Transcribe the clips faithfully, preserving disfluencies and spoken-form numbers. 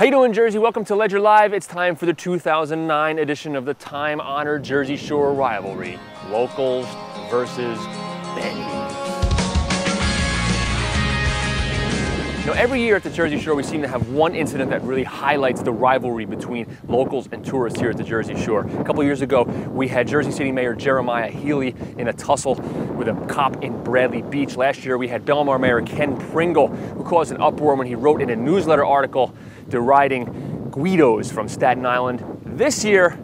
How you doing, Jersey? Welcome to Ledger Live. It's time for the two thousand nine edition of the time-honored Jersey Shore rivalry, locals versus venue. You know, every year at the Jersey Shore, we seem to have one incident that really highlights the rivalry between locals and tourists here at the Jersey Shore. A couple years ago, we had Jersey City Mayor Jeremiah Healy in a tussle with a cop in Bradley Beach. Last year, we had Belmar Mayor Ken Pringle, who caused an uproar when he wrote in a newsletter article deriding Guidos from Staten Island. This year,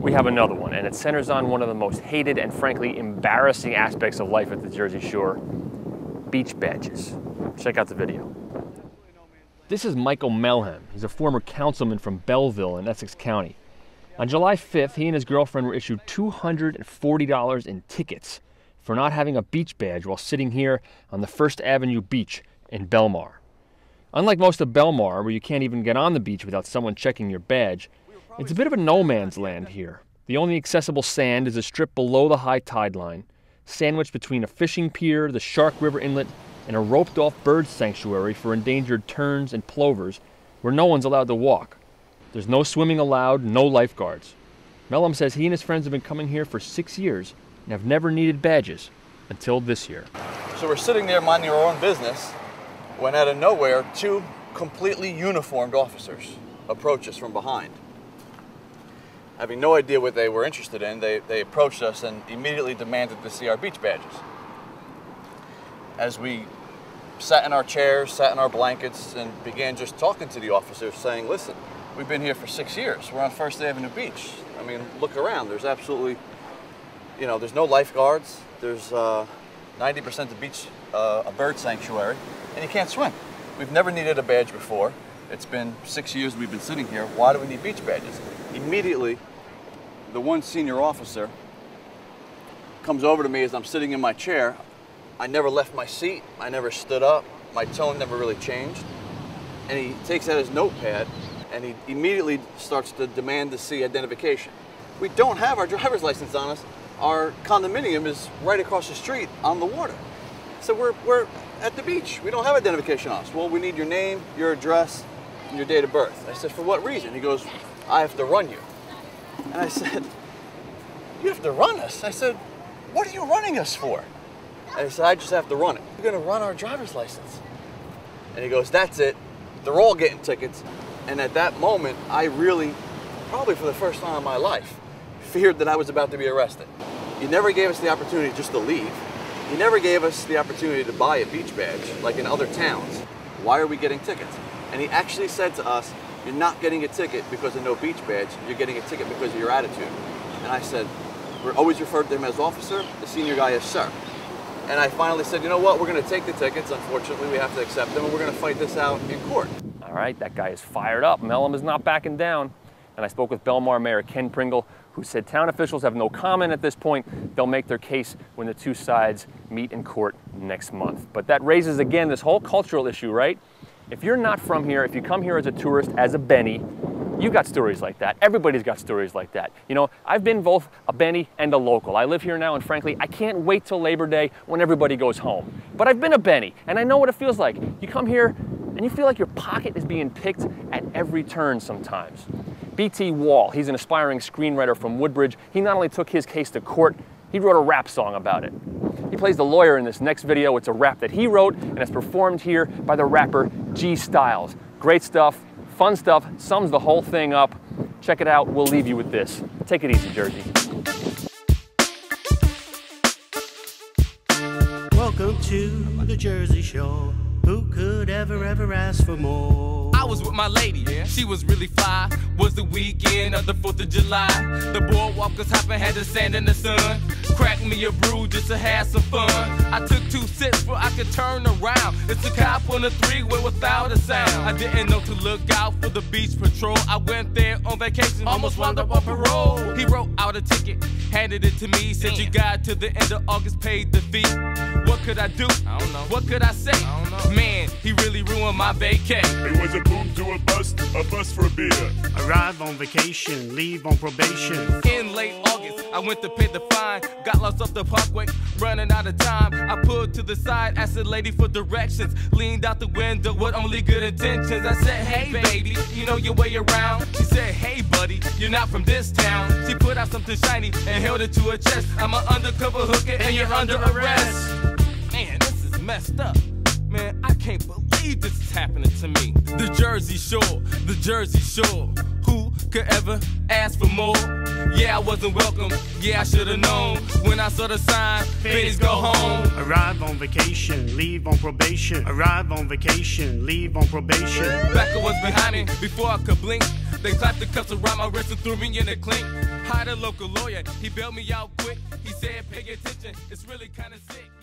we have another one, and it centers on one of the most hated and frankly embarrassing aspects of life at the Jersey Shore, beach badges. Check out the video. This is Michael Melham. He's a former councilman from Belleville in Essex County. On July fifth, he and his girlfriend were issued two hundred forty dollars in tickets for not having a beach badge while sitting here on the First Avenue Beach in Belmar. Unlike most of Belmar, where you can't even get on the beach without someone checking your badge, it's a bit of a no-man's land here. The only accessible sand is a strip below the high tide line, sandwiched between a fishing pier, the Shark River Inlet, and a roped-off bird sanctuary for endangered terns and plovers, where no one's allowed to walk. There's no swimming allowed, no lifeguards. Melham says he and his friends have been coming here for six years and have never needed badges until this year. So we're sitting there minding our own business, when out of nowhere, two completely uniformed officers approach us from behind. Having no idea what they were interested in, they, they approached us and immediately demanded to see our beach badges. As we sat in our chairs, sat in our blankets, and began just talking to the officers, saying, listen, we've been here for six years. We're on First Avenue Beach. I mean, look around. There's absolutely, you know, there's no lifeguards. There's uh, ninety percent of the beach, uh, a bird sanctuary. And you can't swim. We've never needed a badge before. It's been six years we've been sitting here. Why do we need beach badges? Immediately, the one senior officer comes over to me as I'm sitting in my chair. I never left my seat. I never stood up. My tone never really changed. And he takes out his notepad, and he immediately starts to demand to see identification. We don't have our driver's license on us. Our condominium is right across the street on the water. So we're, we're at the beach. We don't have identification on us. Well, we need your name, your address, and your date of birth. I said, for what reason? He goes, I have to run you. And I said, you have to run us? I said, what are you running us for? And he said, I just have to run it. You're gonna run our driver's license. And he goes, that's it. They're all getting tickets. And at that moment, I really, probably for the first time in my life, feared that I was about to be arrested. He never gave us the opportunity just to leave. He never gave us the opportunity to buy a beach badge, like in other towns. Why are we getting tickets? And he actually said to us, you're not getting a ticket because of no beach badge, you're getting a ticket because of your attitude. And I said, we're always referred to him as officer, the senior guy as sir. And I finally said, you know what, we're gonna take the tickets, unfortunately we have to accept them, and we're gonna fight this out in court. All right, that guy is fired up. Melham is not backing down. And I spoke with Belmar Mayor Ken Pringle, who said town officials have no comment at this point. They'll make their case when the two sides meet in court next month. But that raises, again, this whole cultural issue, right? If you're not from here, if you come here as a tourist, as a Benny, you got stories like that. Everybody's got stories like that. You know, I've been both a Benny and a local. I live here now, and frankly, I can't wait till Labor Day when everybody goes home. But I've been a Benny, and I know what it feels like. You come here, and you feel like your pocket is being picked at every turn sometimes. B T Wall, he's an aspiring screenwriter from Woodbridge. He not only took his case to court, he wrote a rap song about it. He plays the lawyer in this next video. It's a rap that he wrote, and it's performed here by the rapper G. Styles. Great stuff, fun stuff, sums the whole thing up. Check it out. We'll leave you with this. Take it easy, Jersey. Welcome to the Jersey Shore. Who could ever, ever ask for more? I was with my lady, yeah. She was really fly. Was the weekend of the fourth of July. The boardwalkers hopping, had the sand in the sun. Cracked me a brew just to have some fun. I took two sips before I could turn around. It's a cop on the three-way without a sound. I didn't know to look out for the beach patrol. I went there on vacation, almost wound up on parole. He wrote out a ticket, handed it to me. Said, damn, you got to the end of August, paid the fee. What could I do? I don't know. What could I say? I don't know. Man, he really ruined my vacay. It was a boom. do a bust, a bust for a beer. Arrive on vacation, leave on probation. In late August, I went to pay the fine. Got lost up the parkway, running out of time. I pulled to the side, asked the lady for directions. Leaned out the window with only good intentions. I said, hey baby, you know your way around. She said, hey buddy, you're not from this town. She put out something shiny and held it to her chest. I'm an undercover hooker and, and you're under arrest. arrest. Man, this is messed up. Man, I can't believe this is happening to me. The Jersey Shore, the Jersey Shore. Who could ever ask for more? Yeah, I wasn't welcome. Yeah, I should have known. When I saw the sign, Fades go home. Arrive on vacation, leave on probation. Arrive on vacation, leave on probation. Becca was behind me before I could blink. They clapped the cuffs around my wrist and threw me in a clink. Hired a local lawyer, he bailed me out quick. He said, pay attention, it's really kind of sick.